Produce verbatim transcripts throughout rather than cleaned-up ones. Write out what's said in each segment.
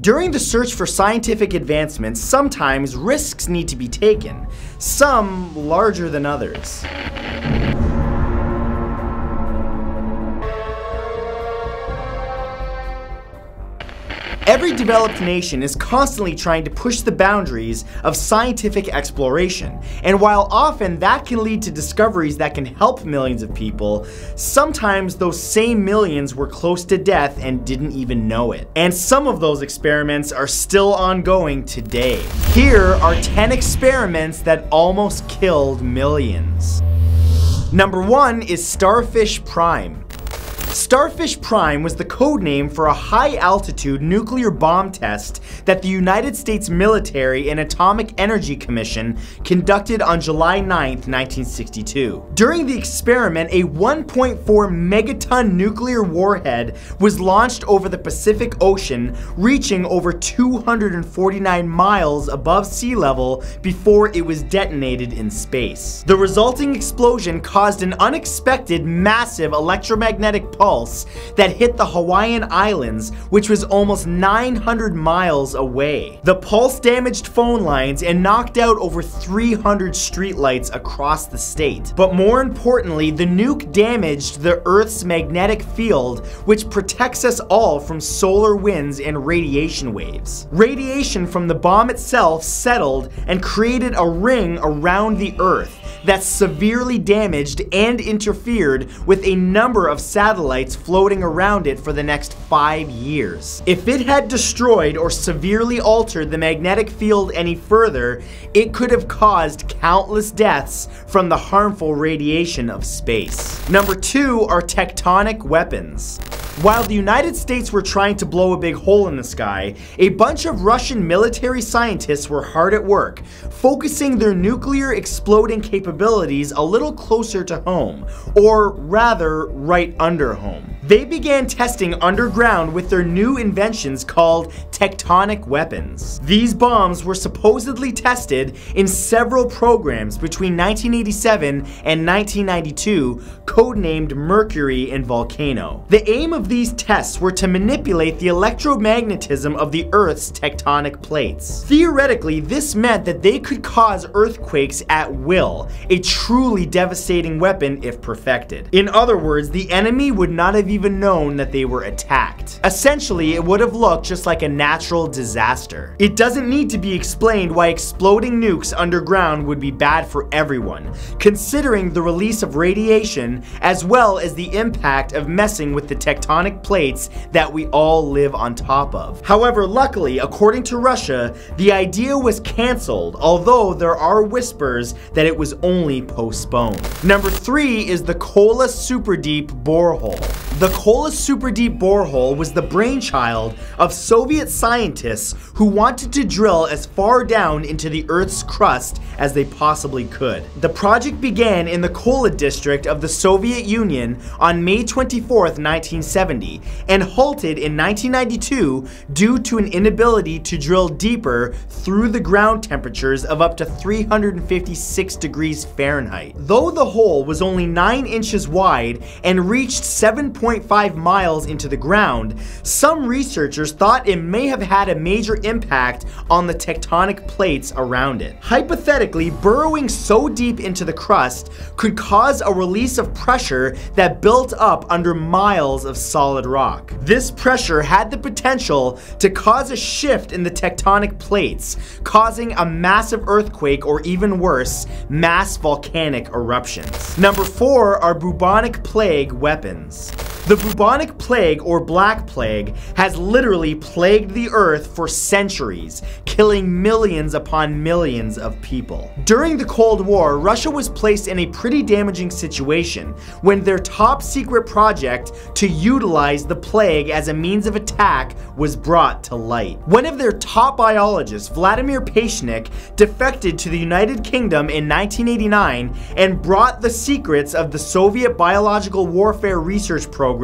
During the search for scientific advancements, sometimes risks need to be taken, some larger than others. Every developed nation is constantly trying to push the boundaries of scientific exploration, and while often that can lead to discoveries that can help millions of people, sometimes those same millions were close to death and didn't even know it. And some of those experiments are still ongoing today. Here are ten experiments that almost killed millions. Number one is Starfish Prime. Starfish Prime was the codename for a high-altitude nuclear bomb test that the United States military and Atomic Energy Commission conducted on July ninth, nineteen sixty-two. During the experiment, a one point four megaton nuclear warhead was launched over the Pacific Ocean, reaching over two hundred forty-nine miles above sea level before it was detonated in space. The resulting explosion caused an unexpected massive electromagnetic pulse that hit the Hawaiian Islands, which was almost nine hundred miles away. The pulse damaged phone lines and knocked out over three hundred streetlights across the state. But more importantly, the nuke damaged the Earth's magnetic field, which protects us all from solar winds and radiation waves. Radiation from the bomb itself settled and created a ring around the Earth that severely damaged and interfered with a number of satellites floating around it for the next five years. If it had destroyed or severely altered the magnetic field any further, it could have caused countless deaths from the harmful radiation of space. Number two are tectonic weapons. While the United States were trying to blow a big hole in the sky, a bunch of Russian military scientists were hard at work, focusing their nuclear exploding capabilities a little closer to home, or rather, right under home. They began testing underground with their new inventions called tectonic weapons. These bombs were supposedly tested in several programs between nineteen eighty-seven and nineteen ninety-two, codenamed Mercury and Volcano. The aim of these tests were to manipulate the electromagnetism of the Earth's tectonic plates. Theoretically, this meant that they could cause earthquakes at will, a truly devastating weapon if perfected. In other words, the enemy would not have even even known that they were attacked. Essentially, it would have looked just like a natural disaster. It doesn't need to be explained why exploding nukes underground would be bad for everyone, considering the release of radiation as well as the impact of messing with the tectonic plates that we all live on top of. However, luckily, according to Russia, the idea was canceled, although there are whispers that it was only postponed. Number three is the Kola Superdeep Borehole. The Kola Superdeep Borehole was the brainchild of Soviet scientists who wanted to drill as far down into the Earth's crust as they possibly could. The project began in the Kola district of the Soviet Union on May twenty-fourth, nineteen seventy, and halted in nineteen ninety-two due to an inability to drill deeper through the ground temperatures of up to three hundred fifty-six degrees Fahrenheit. Though the hole was only nine inches wide and reached seven point five miles into the ground, some researchers thought it may have had a major impact on the tectonic plates around it. Hypothetically, burrowing so deep into the crust could cause a release of pressure that built up under miles of solid rock. This pressure had the potential to cause a shift in the tectonic plates, causing a massive earthquake or even worse, mass volcanic eruptions. Number four are bubonic plague weapons. The bubonic plague, or Black Plague, has literally plagued the Earth for centuries, killing millions upon millions of people. During the Cold War, Russia was placed in a pretty damaging situation when their top secret project to utilize the plague as a means of attack was brought to light. One of their top biologists, Vladimir Pasechnik, defected to the United Kingdom in nineteen eighty-nine and brought the secrets of the Soviet Biological Warfare Research Program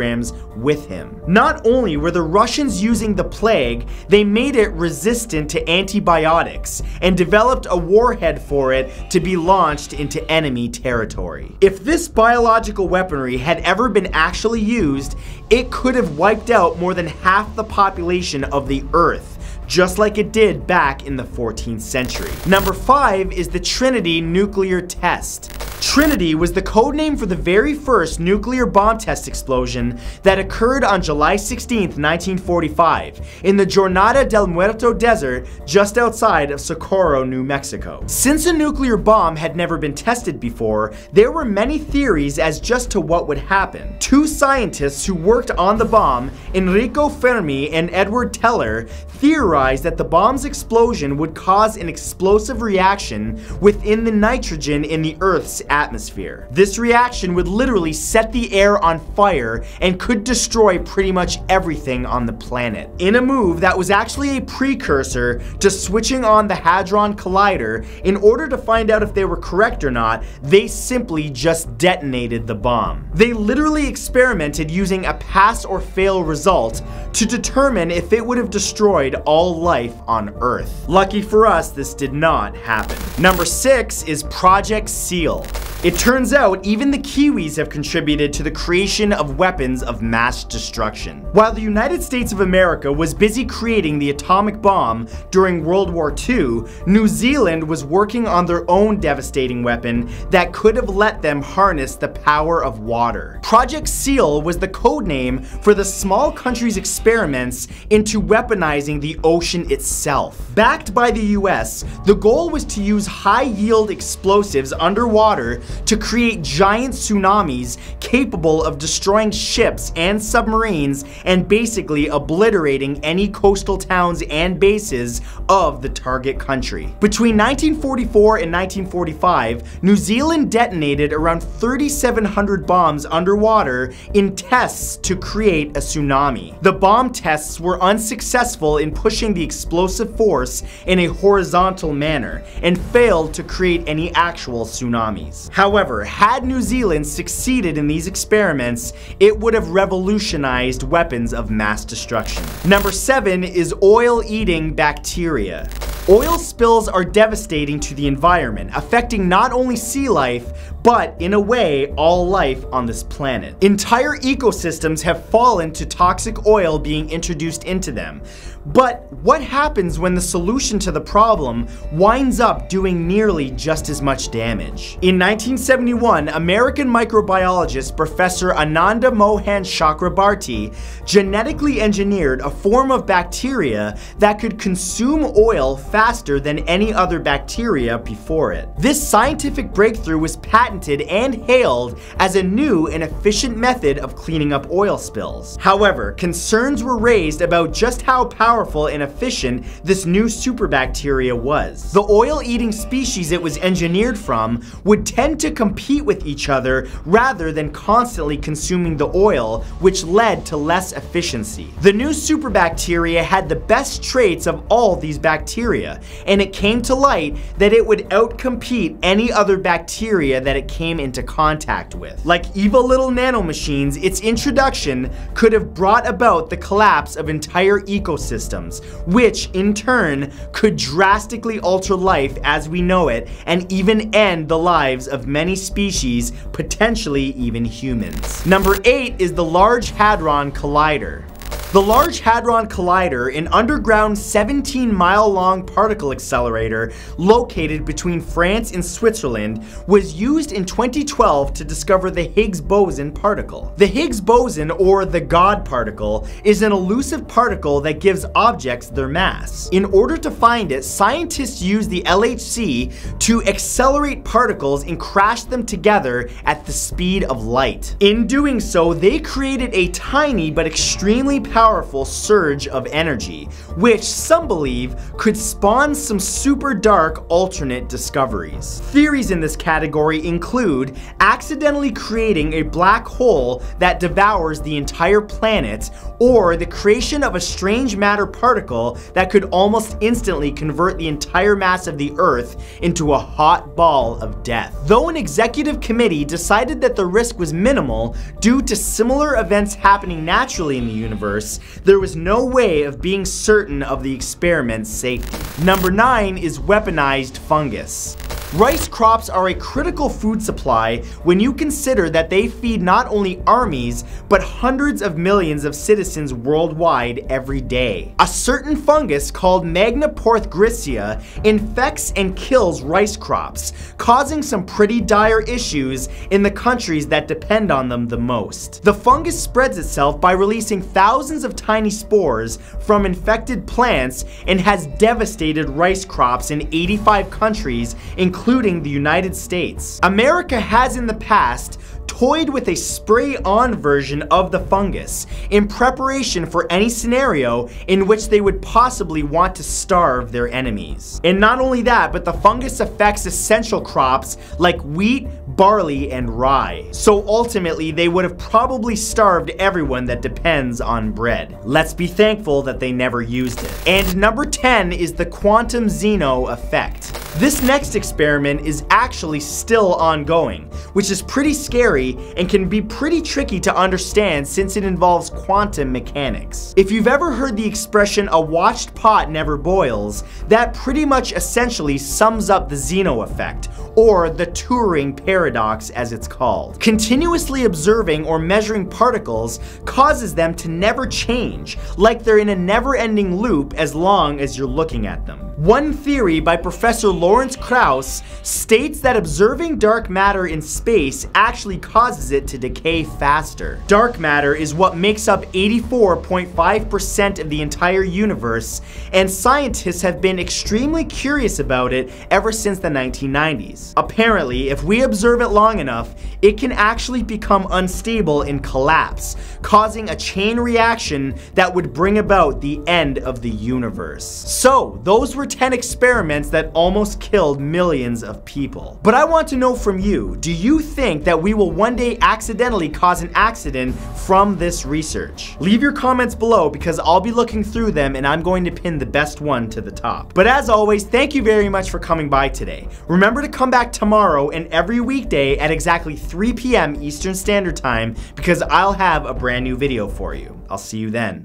with him. Not only were the Russians using the plague, they made it resistant to antibiotics and developed a warhead for it to be launched into enemy territory. If this biological weaponry had ever been actually used, it could have wiped out more than half the population of the Earth, just like it did back in the fourteenth century. Number five is the Trinity nuclear test. Trinity was the codename for the very first nuclear bomb test explosion that occurred on July sixteenth, nineteen forty-five, in the Jornada del Muerto desert just outside of Socorro, New Mexico. Since a nuclear bomb had never been tested before, there were many theories as just to what would happen. Two scientists who worked on the bomb, Enrico Fermi and Edward Teller, theorized that the bomb's explosion would cause an explosive reaction within the nitrogen in the Earth's atmosphere. This reaction would literally set the air on fire and could destroy pretty much everything on the planet. In a move that was actually a precursor to switching on the Hadron Collider, in order to find out if they were correct or not, they simply just detonated the bomb. They literally experimented using a pass or fail result to determine if it would have destroyed all life on Earth. Lucky for us, this did not happen. Number six is Project SEAL. It turns out even the Kiwis have contributed to the creation of weapons of mass destruction. While the United States of America was busy creating the atomic bomb during World War Two, New Zealand was working on their own devastating weapon that could have let them harness the power of water. Project SEAL was the codename for the small country's experiments into weaponizing the ocean itself. Backed by the U S, the goal was to use high-yield explosives underwater to create giant tsunamis capable of destroying ships and submarines and basically obliterating any coastal towns and bases of the target country. Between nineteen forty-four and nineteen forty-five, New Zealand detonated around thirty-seven hundred bombs underwater in tests to create a tsunami. The bomb tests were unsuccessful in pushing the explosive force in a horizontal manner and failed to create any actual tsunamis. However, had New Zealand succeeded in these experiments, it would have revolutionized weapons of mass destruction. Number seven is oil-eating bacteria. Oil spills are devastating to the environment, affecting not only sea life, but in a way, all life on this planet. Entire ecosystems have fallen to toxic oil being introduced into them. But what happens when the solution to the problem winds up doing nearly just as much damage? In nineteen seventy-one, American microbiologist Professor Ananda Mohan Chakrabarty genetically engineered a form of bacteria that could consume oil faster than any other bacteria before it. This scientific breakthrough was patented and hailed as a new and efficient method of cleaning up oil spills. However, concerns were raised about just how powerful and efficient this new superbacteria was. The oil-eating species it was engineered from would tend to compete with each other rather than constantly consuming the oil, which led to less efficiency. The new superbacteria had the best traits of all these bacteria, and it came to light that it would outcompete any other bacteria that it came into contact with. Like evil little nanomachines, its introduction could have brought about the collapse of entire ecosystems, which in turn could drastically alter life as we know it and even end the lives of many species, potentially even humans. Number eight is the Large Hadron Collider. The Large Hadron Collider, an underground seventeen mile long particle accelerator located between France and Switzerland, was used in twenty twelve to discover the Higgs boson particle. The Higgs boson, or the God particle, is an elusive particle that gives objects their mass. In order to find it, scientists use the L H C to accelerate particles and crash them together at the speed of light. In doing so, they created a tiny but extremely powerful powerful surge of energy, which some believe could spawn some super dark alternate discoveries. Theories in this category include accidentally creating a black hole that devours the entire planet, or the creation of a strange matter particle that could almost instantly convert the entire mass of the Earth into a hot ball of death. Though an executive committee decided that the risk was minimal due to similar events happening naturally in the universe, there was no way of being certain of the experiment's safety. Number nine is weaponized fungus. Rice crops are a critical food supply when you consider that they feed not only armies, but hundreds of millions of citizens worldwide every day. A certain fungus called Magnaporthe grisea infects and kills rice crops, causing some pretty dire issues in the countries that depend on them the most. The fungus spreads itself by releasing thousands of tiny spores from infected plants and has devastated rice crops in eighty-five countries, including the United States. America has in the past toyed with a spray-on version of the fungus in preparation for any scenario in which they would possibly want to starve their enemies. And not only that, but the fungus affects essential crops like wheat, barley, and rye. So ultimately, they would have probably starved everyone that depends on bread. Let's be thankful that they never used it. And number ten is the Quantum Zeno effect. This next experiment is actually still ongoing, which is pretty scary and can be pretty tricky to understand since it involves quantum mechanics. If you've ever heard the expression, a watched pot never boils, that pretty much essentially sums up the Zeno effect, or the Turing Paradox as it's called. Continuously observing or measuring particles causes them to never change, like they're in a never-ending loop as long as you're looking at them. One theory by Professor Lawrence Krauss states that observing dark matter in space actually causes it to decay faster. Dark matter is what makes up eighty-four point five percent of the entire universe, and scientists have been extremely curious about it ever since the nineteen nineties. Apparently, if we observe it long enough, it can actually become unstable and collapse, causing a chain reaction that would bring about the end of the universe. So, those were ten experiments that almost killed millions of people. But I want to know from you, do you think that we will one day accidentally cause an accident from this research? Leave your comments below because I'll be looking through them and I'm going to pin the best one to the top. But as always, thank you very much for coming by today. Remember to come back tomorrow and every weekday at exactly three p m Eastern Standard Time because I'll have a brand new video for you. I'll see you then.